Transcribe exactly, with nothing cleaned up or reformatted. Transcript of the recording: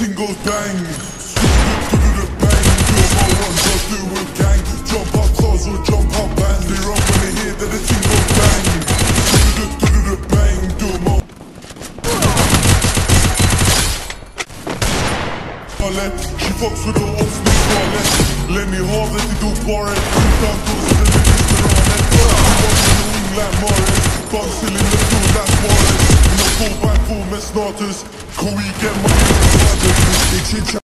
everything goes bang. Through the bang, you're all one, just do a gang. Jump up cars or jump up bands. They run when they hear that the thing goes bang. Through the bang, do more. She fucks with her off me toilet. Let me hold it, you do bar it. Two times to the sister on it. Fucking like Morris. Fuck silly, let's do that Morris. In a full back full mess, not us. Can we get money?